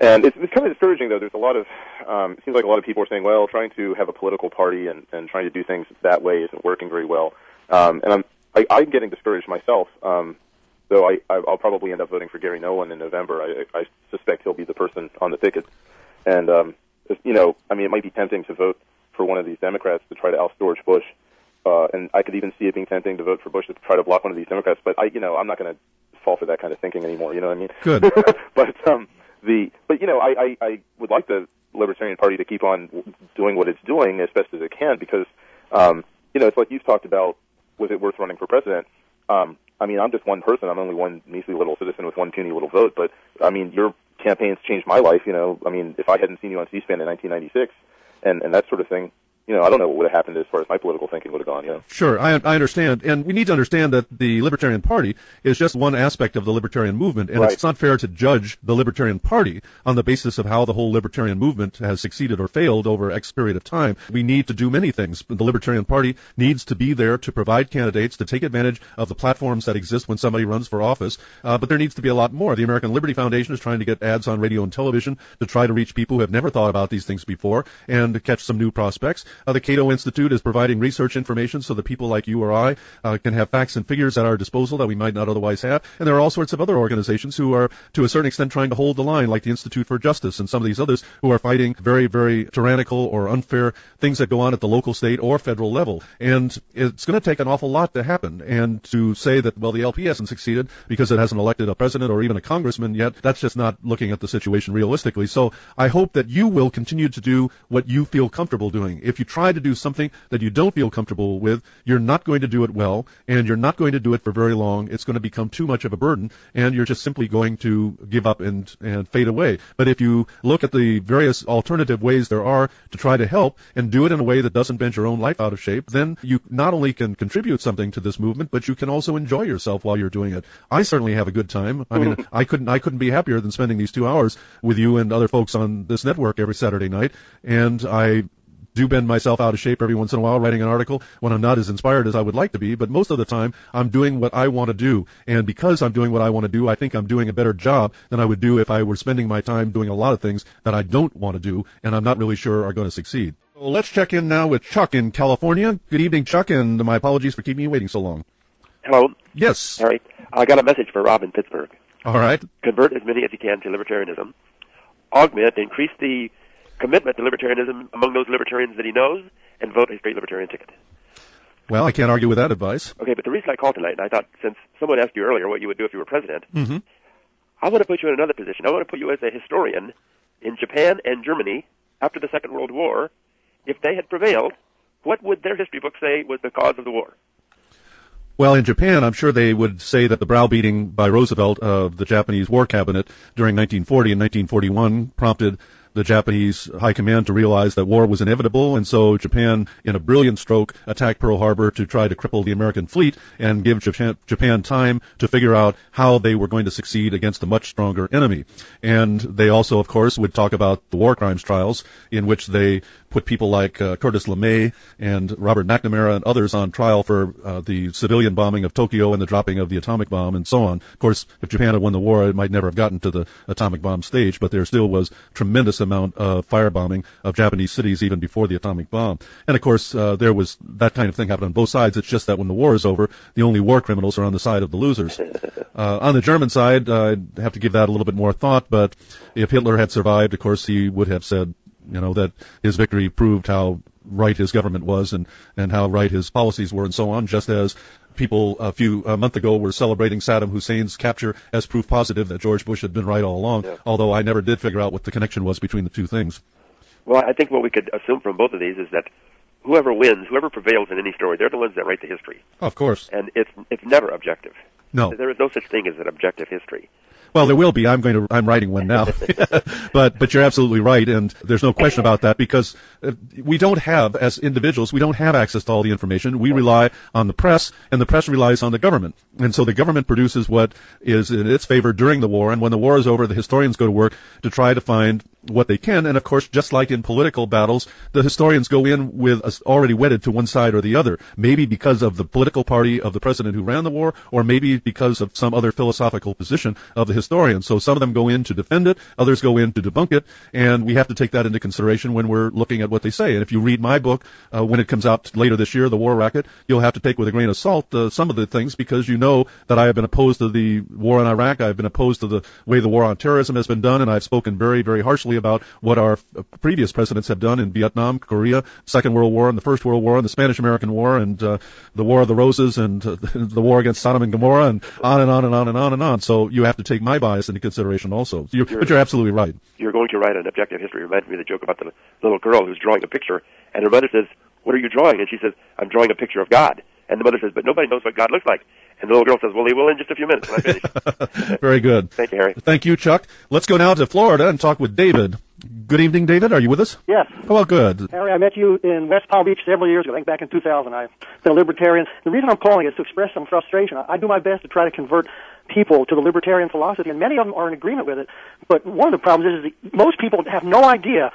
And it's, it's kind of discouraging, though. There's a lot of, um, it seems like a lot of people are saying, well, trying to have a political party and, and trying to do things that way isn't working very well. Um, and I'm, I, I'm getting discouraged myself, um, though I, I'll probably end up voting for Gary Nolan in November. I, I suspect he'll be the person on the ticket. And, um, you know, I mean, it might be tempting to vote for one of these Democrats to try to oust George Bush. Uh, and I could even see it being tempting to vote for Bush to try to block one of these Democrats, but I, you know, I'm not going to fall for that kind of thinking anymore. You know what I mean? Good. but um, the, but you know, I, I, I would like the Libertarian Party to keep on doing what it's doing as best as it can, because um, you know, it's like you've talked about. Was it worth running for president? Um, I mean, I'm just one person. I'm only one measly little citizen with one puny little vote. But I mean, your campaign's changed my life. You know, I mean, if I hadn't seen you on C-SPAN in nineteen ninety-six, and and that sort of thing. You know, I don't know what would have happened as far as my political thinking would have gone, you know. Sure, I, I understand. And we need to understand that the Libertarian Party is just one aspect of the Libertarian movement, and right. It's not fair to judge the Libertarian Party on the basis of how the whole Libertarian movement has succeeded or failed over X period of time. We need to do many things. The Libertarian Party needs to be there to provide candidates, to take advantage of the platforms that exist when somebody runs for office, uh, but there needs to be a lot more. The American Liberty Foundation is trying to get ads on radio and television to try to reach people who have never thought about these things before and to catch some new prospects. Uh, the Cato Institute is providing research information so that people like you or I uh, can have facts and figures at our disposal that we might not otherwise have. And there are all sorts of other organizations who are, to a certain extent, trying to hold the line, like the Institute for Justice and some of these others who are fighting very, very tyrannical or unfair things that go on at the local, state, or federal level. And it's going to take an awful lot to happen. And to say that, well, the L P hasn't succeeded because it hasn't elected a president or even a congressman yet, that's just not looking at the situation realistically. So I hope that you will continue to do what you feel comfortable doing. If you try to do something that you don't feel comfortable with, you're not going to do it well, and you're not going to do it for very long. It's going to become too much of a burden, and you're just simply going to give up and, and fade away. But if you look at the various alternative ways there are to try to help and do it in a way that doesn't bend your own life out of shape, then you not only can contribute something to this movement, but you can also enjoy yourself while you're doing it. I certainly have a good time. I mean, I couldn't, I couldn't be happier than spending these two hours with you and other folks on this network every Saturday night, and I do bend myself out of shape every once in a while writing an article when I'm not as inspired as I would like to be, but most of the time I'm doing what I want to do. And because I'm doing what I want to do, I think I'm doing a better job than I would do if I were spending my time doing a lot of things that I don't want to do and I'm not really sure are going to succeed. Well, let's check in now with Chuck in California. Good evening, Chuck, and my apologies for keeping you waiting so long. Hello. Yes. All right. I got a message for Rob in Pittsburgh. All right. Convert as many as you can to libertarianism. Augment, increase the commitment to libertarianism among those libertarians that he knows, and vote a straight libertarian ticket. Well, I can't argue with that advice. Okay, but the reason I called tonight, and I thought, since someone asked you earlier what you would do if you were president, mm-hmm. I want to put you in another position. I want to put you as a historian in Japan and Germany after the Second World War. If they had prevailed, what would their history books say was the cause of the war? Well, in Japan, I'm sure they would say that the browbeating by Roosevelt of the Japanese war cabinet during nineteen forty and nineteen forty-one prompted the Japanese high command to realize that war was inevitable, and so Japan, in a brilliant stroke, attacked Pearl Harbor to try to cripple the American fleet and give Japan, Japan time to figure out how they were going to succeed against a much stronger enemy. And they also, of course, would talk about the war crimes trials, in which they put people like uh, Curtis LeMay and Robert McNamara and others on trial for uh, the civilian bombing of Tokyo and the dropping of the atomic bomb and so on. Of course, if Japan had won the war, it might never have gotten to the atomic bomb stage, but there still was tremendous amount of firebombing of Japanese cities even before the atomic bomb. And, of course, uh, there was that kind of thing happened on both sides. It's just that when the war is over, the only war criminals are on the side of the losers. Uh, on the German side, uh, I'd have to give that a little bit more thought, but if Hitler had survived, of course, he would have said, you know, that his victory proved how right his government was and, and how right his policies were and so on, just as people a few a month ago were celebrating Saddam Hussein's capture as proof positive that George Bush had been right all along, yeah. Although I never did figure out what the connection was between the two things. Well, I think what we could assume from both of these is that whoever wins, whoever prevails in any story, they're the ones that write the history. Of course. And it's it's never objective. No. There is no such thing as an objective history. Well, there will be. I'm going to. I'm writing one now. but but you're absolutely right, and there's no question about that, because we don't have, as individuals, we don't have access to all the information. We rely on the press, and the press relies on the government. And so the government produces what is in its favor during the war, and when the war is over, the historians go to work to try to find what they can. And, of course, just like in political battles, the historians go in with us already wedded to one side or the other, maybe because of the political party of the president who ran the war, or maybe because of some other philosophical position of the historian. So some of them go in to defend it, others go in to debunk it, and we have to take that into consideration when we're looking at what they say. And if you read my book, uh, when it comes out later this year, The War Racket, you'll have to take with a grain of salt uh, some of the things, because you know that I have been opposed to the war in Iraq, I've been opposed to the way the war on terrorism has been done, and I've spoken very, very harshly about what our previous presidents have done in Vietnam, Korea, Second World War, and the First World War, and the Spanish-American War, and uh, the War of the Roses, and uh, the war against Sodom and Gomorrah, and on and on and on and on and on. So you have to take my bias into consideration also. You're, you're, but you're absolutely right. You're going to write an objective history. It reminded me of the joke about the little girl who's drawing a picture, and her mother says, "What are you drawing?" And she says, "I'm drawing a picture of God." And the mother says, "But nobody knows what God looks like." And the little girl says, "Well, he will in just a few minutes when I finish." Very good. Thank you, Harry. Thank you, Chuck. Let's go now to Florida and talk with David. Good evening, David. Are you with us? Yes. Oh, well, good. Harry, I met you in West Palm Beach several years ago, I think back in two thousand. I've been a libertarian. The reason I'm calling is to express some frustration. I do my best to try to convert people to the libertarian philosophy, and many of them are in agreement with it. But one of the problems is that most people have no idea.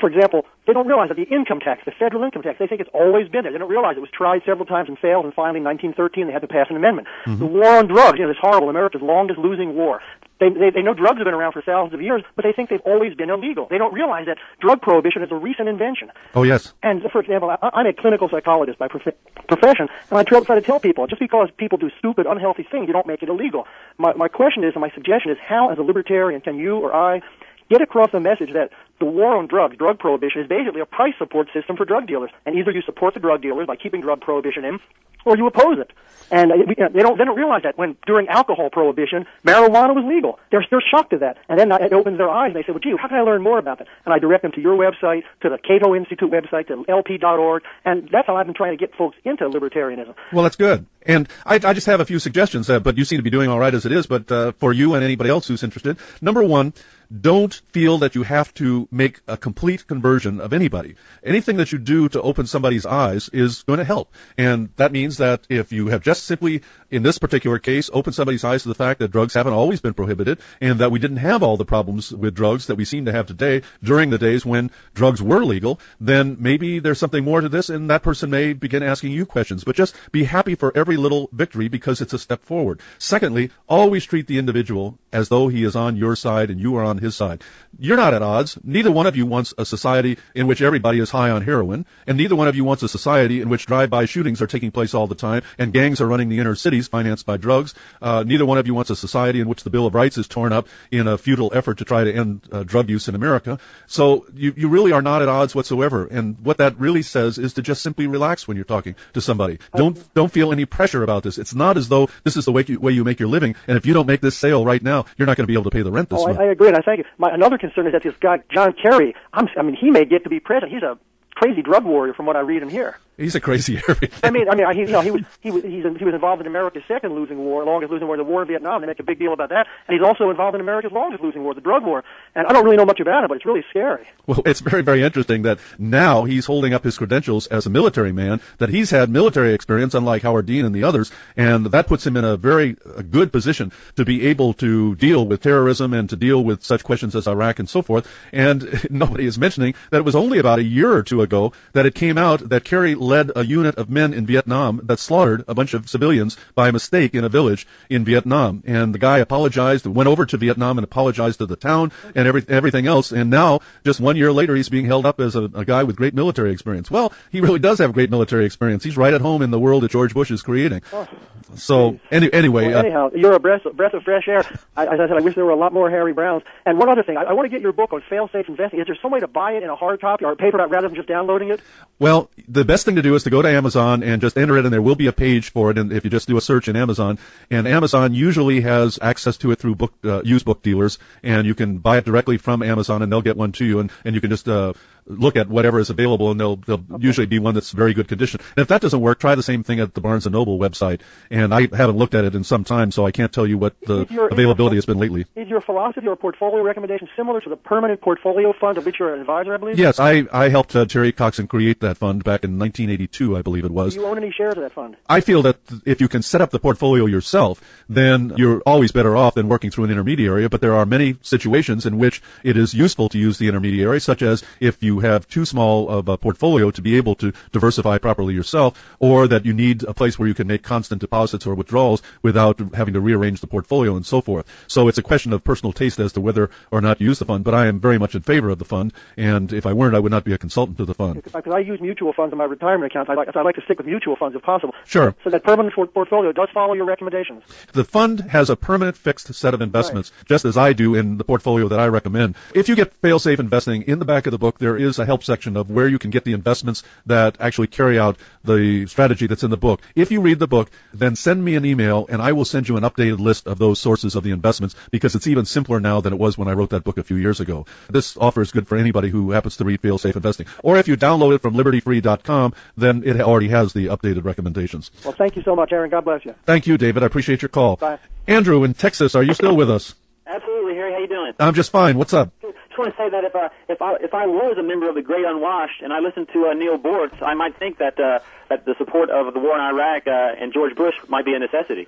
For example, they don't realize that the income tax, the federal income tax, they think it's always been there. They don't realize it was tried several times and failed, and finally in nineteen thirteen they had to pass an amendment. Mm-hmm. The war on drugs, you know, is horrible, America's longest losing war. They, they, they know drugs have been around for thousands of years, but they think they've always been illegal. They don't realize that drug prohibition is a recent invention. Oh, yes. And, for example, I, I'm a clinical psychologist by prof- profession, and I try to tell people, just because people do stupid, unhealthy things, you don't make it illegal. My, my question is, and my suggestion is, how, as a libertarian, can you or I get across the message that the war on drugs, drug prohibition, is basically a price support system for drug dealers. And either you support the drug dealers by keeping drug prohibition in, or you oppose it. And they don't, they don't realize that when, during alcohol prohibition, marijuana was legal. They're, they're shocked at that. And then it opens their eyes, and they say, well, gee, how can I learn more about that? And I direct them to your website, to the Cato Institute website, to L P dot org, and that's how I've been trying to get folks into libertarianism. Well, that's good. And I, I just have a few suggestions, uh, but you seem to be doing all right as it is, but uh, for you and anybody else who's interested. Number one, don't feel that you have to make a complete conversion of anybody. Anything that you do to open somebody's eyes is going to help. And that means that if you have just simply, in this particular case, opened somebody's eyes to the fact that drugs haven't always been prohibited and that we didn't have all the problems with drugs that we seem to have today during the days when drugs were legal, then maybe there's something more to this, and that person may begin asking you questions. But just be happy for every little victory, because it's a step forward. Secondly, always treat the individual as though he is on your side and you are on his side. You're not at odds. Neither one of you wants a society in which everybody is high on heroin, and neither one of you wants a society in which drive-by shootings are taking place all the time and gangs are running the inner cities financed by drugs. Uh, neither one of you wants a society in which the Bill of Rights is torn up in a futile effort to try to end uh, drug use in America. So you, you really are not at odds whatsoever, and what that really says is to just simply relax when you're talking to somebody. Don't, don't feel any pressure about this. It's not as though this is the way you, way you make your living, and if you don't make this sale right now, you're not going to be able to pay the rent this oh, month. I, I agree, and I thank you. My, another concern is that this guy, John Kerry, I'm, I mean, he may get to be president. He's a crazy drug warrior, from what I read and hear. He's a crazy everything. I mean, I mean, he, no, he was he was he's, he was involved in America's second losing war, longest losing war, the war in Vietnam. They make a big deal about that, and he's also involved in America's longest losing war, the drug war. And I don't really know much about it, but it's really scary. Well, it's very, very interesting that now he's holding up his credentials as a military man, that he's had military experience, unlike Howard Dean and the others, and that puts him in a very a good position to be able to deal with terrorism and to deal with such questions as Iraq and so forth. And nobody is mentioning that it was only about a year or two ago that it came out that Kerry led a unit of men in Vietnam that slaughtered a bunch of civilians by mistake in a village in Vietnam. And the guy apologized, went over to Vietnam and apologized to the town and every, everything else. And now, just one year later, he's being held up as a, a guy with great military experience. Well, he really does have great military experience. He's right at home in the world that George Bush is creating. Oh, so, any, anyway. Well, anyhow, uh, you're a breath, breath of fresh air. I, as I said, I wish there were a lot more Harry Browns. And one other thing, I, I want to get your book on fail-safe investing. Is there some way to buy it in a hard copy or a paperback rather than just downloading it? Well, the best thing to do is to go to Amazon and just enter it, and there will be a page for it. And if you just do a search in Amazon, and Amazon usually has access to it through book, uh, used book dealers, and you can buy it directly from Amazon, and they'll get one to you, and, and you can just uh, look at whatever is available, and they'll, they'll okay. usually be one that's very good condition. And if that doesn't work, try the same thing at the Barnes and Noble website. And I haven't looked at it in some time, so I can't tell you what the your, availability your, has been lately. Is your philosophy or portfolio recommendation similar to the permanent portfolio fund of which you're an advisor, I believe? Yes, I, I helped uh, Terry Coxon create that fund back in nineteen eighty-two, I believe it was. Do you own any shares of that fund? I feel that if you can set up the portfolio yourself, then you're always better off than working through an intermediary, but there are many situations in which it is useful to use the intermediary, such as if you have too small of a portfolio to be able to diversify properly yourself, or that you need a place where you can make constant deposits or withdrawals without having to rearrange the portfolio and so forth. So it's a question of personal taste as to whether or not to use the fund, but I am very much in favor of the fund, and if I weren't, I would not be a consultant to the fund. Because I use mutual funds in my retirement accounts, I'd like, so I'd like to stick with mutual funds if possible. Sure. So that permanent portfolio does follow your recommendations. The fund has a permanent fixed set of investments, right, just as I do in the portfolio that I recommend. If you get fail-safe investing, in the back of the book there is a help section of where you can get the investments that actually carry out the strategy that's in the book. If you read the book, then send me an email, and I will send you an updated list of those sources of the investments, because it's even simpler now than it was when I wrote that book a few years ago. This offer is good for anybody who happens to read Fail-Safe Investing. Or if you download it from liberty free dot com, then it already has the updated recommendations. Well, thank you so much, Aaron. God bless you. Thank you, David. I appreciate your call. Bye. Andrew in Texas, are you still with us? Absolutely, Harry. How you doing? I'm just fine. What's up? I just want to say that if I, if I, if I was a member of the Great Unwashed and I listened to uh, Neil Bortz, I might think that, uh, that the support of the war in Iraq uh, and George Bush might be a necessity.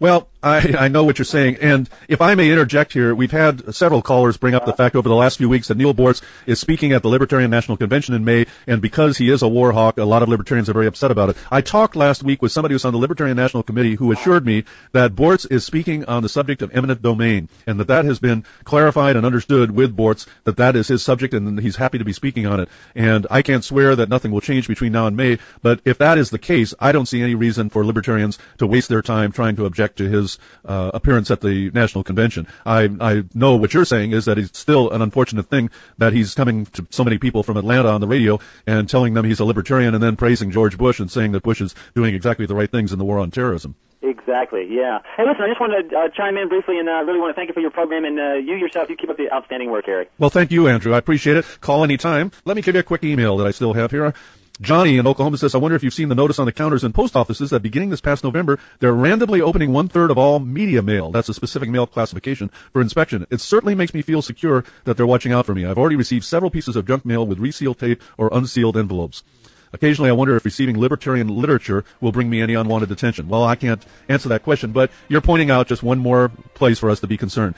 Well, I, I know what you're saying, and if I may interject here, we've had several callers bring up the fact over the last few weeks that Neil Bortz is speaking at the Libertarian National Convention in May, and because he is a war hawk, a lot of libertarians are very upset about it. I talked last week with somebody who's on the Libertarian National Committee who assured me that Bortz is speaking on the subject of eminent domain, and that that has been clarified and understood with Bortz, that that is his subject, and he's happy to be speaking on it. And I can't swear that nothing will change between now and May, but if that is the case, I don't see any reason for libertarians to waste their time trying to object to his uh, appearance at the National Convention. I, I know what you're saying is that it's still an unfortunate thing that he's coming to so many people from Atlanta on the radio and telling them he's a libertarian and then praising George Bush and saying that Bush is doing exactly the right things in the war on terrorism. Exactly, yeah. Hey, listen, I just wanted to uh, chime in briefly, and I uh, really want to thank you for your program, and uh, you yourself, you keep up the outstanding work, Harry. Well, thank you, Andrew. I appreciate it. Call any time. Let me give you a quick email that I still have here. Johnny in Oklahoma says, I wonder if you've seen the notice on the counters in post offices that beginning this past November, they're randomly opening one-third of all media mail. That's a specific mail classification for inspection. It certainly makes me feel secure that they're watching out for me. I've already received several pieces of junk mail with resealed tape or unsealed envelopes. Occasionally I wonder if receiving libertarian literature will bring me any unwanted attention. Well, I can't answer that question, but you're pointing out just one more place for us to be concerned.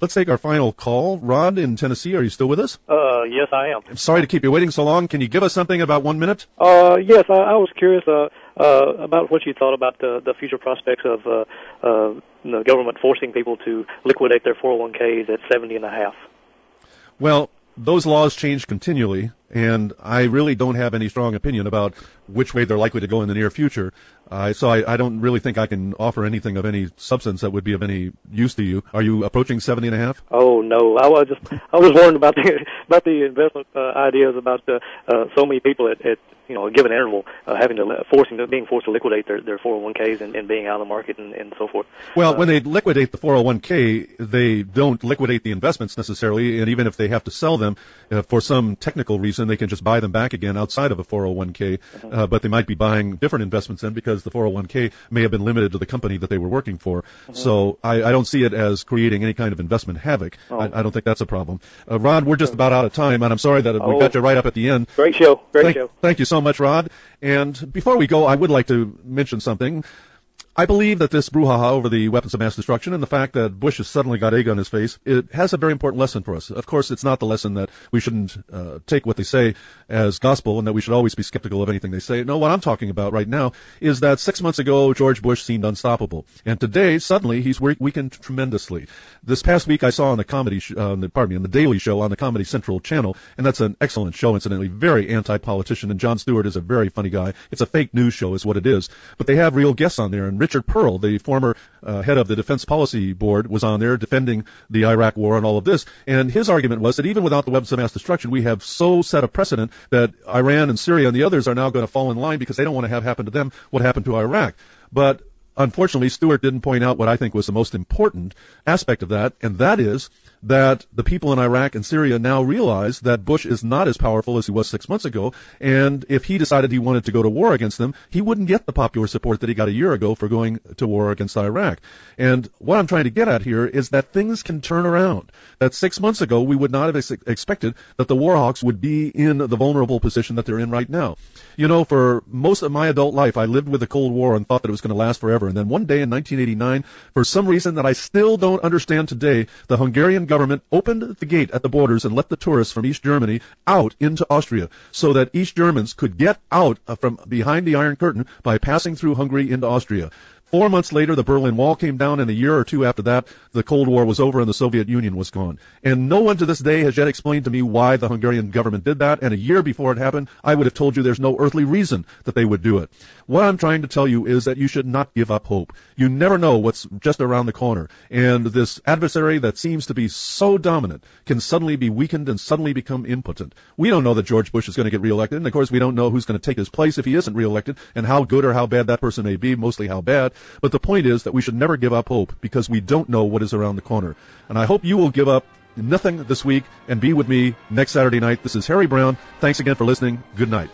Let's take our final call. Rod in Tennessee, are you still with us? Uh, yes, I am. I'm sorry to keep you waiting so long. Can you give us something about one minute? Uh, yes, I, I was curious uh, uh, about what you thought about the, the future prospects of uh, uh, the government forcing people to liquidate their four oh one K's at seventy and a half. Well, those laws change continually, and I really don't have any strong opinion about which way they're likely to go in the near future. Uh, so I, I don't really think I can offer anything of any substance that would be of any use to you. Are you approaching seventy and a half? Oh, no. I was just I was worried about the about the investment uh, ideas about the, uh, so many people at, at you know a given interval uh, having to forcing being forced to liquidate their, their four oh one K's and, and being out of the market and, and so forth. Well, uh, when they liquidate the four oh one K, they don't liquidate the investments necessarily, and even if they have to sell them uh, for some technical reason, and they can just buy them back again outside of a four oh one K, uh, but they might be buying different investments in because the four oh one K may have been limited to the company that they were working for. Mm-hmm. So I, I don't see it as creating any kind of investment havoc. Oh. I, I don't think that's a problem. Uh, Rod, we're just about out of time, and I'm sorry that oh. we got you right up at the end. Great show. Great thank, show. Thank you so much, Rod. And before we go, I would like to mention something. I believe that this brouhaha over the weapons of mass destruction and the fact that Bush has suddenly got egg on his face, it has a very important lesson for us. Of course, it's not the lesson that we shouldn't uh, take what they say as gospel and that we should always be skeptical of anything they say. No, what I'm talking about right now is that six months ago, George Bush seemed unstoppable. And today, suddenly, he's weakened tremendously. This past week, I saw on the comedy, sh- uh, pardon me, on the Daily Show on the Comedy Central channel, and that's an excellent show, incidentally, very anti-politician, and Jon Stewart is a very funny guy. It's a fake news show is what it is. But they have real guests on there, and Richard Pearl, the former uh, head of the Defense Policy Board, was on there defending the Iraq War and all of this. And his argument was that even without the weapons of mass destruction, we have so set a precedent that Iran and Syria and the others are now going to fall in line because they don't want to have happen to them what happened to Iraq. But unfortunately, Stewart didn't point out what I think was the most important aspect of that, and that is that the people in Iraq and Syria now realize that Bush is not as powerful as he was six months ago, and if he decided he wanted to go to war against them, he wouldn't get the popular support that he got a year ago for going to war against Iraq. And what I'm trying to get at here is that things can turn around. That six months ago, we would not have ex- expected that the war hawks would be in the vulnerable position that they're in right now. You know, for most of my adult life, I lived with the Cold War and thought that it was going to last forever. And then one day in nineteen eighty-nine, for some reason that I still don't understand today, the Hungarian government opened the gate at the borders and let the tourists from East Germany out into Austria so that East Germans could get out from behind the Iron Curtain by passing through Hungary into Austria. Four months later, the Berlin Wall came down, and a year or two after that, the Cold War was over and the Soviet Union was gone. And no one to this day has yet explained to me why the Hungarian government did that, and a year before it happened, I would have told you there's no earthly reason that they would do it. What I'm trying to tell you is that you should not give up hope. You never know what's just around the corner, and this adversary that seems to be so dominant can suddenly be weakened and suddenly become impotent. We don't know that George Bush is going to get reelected, and of course we don't know who's going to take his place if he isn't reelected, and how good or how bad that person may be, mostly how bad. But the point is that we should never give up hope because we don't know what is around the corner. And I hope you will give up nothing this week and be with me next Saturday night. This is Harry Brown. Thanks again for listening. Good night.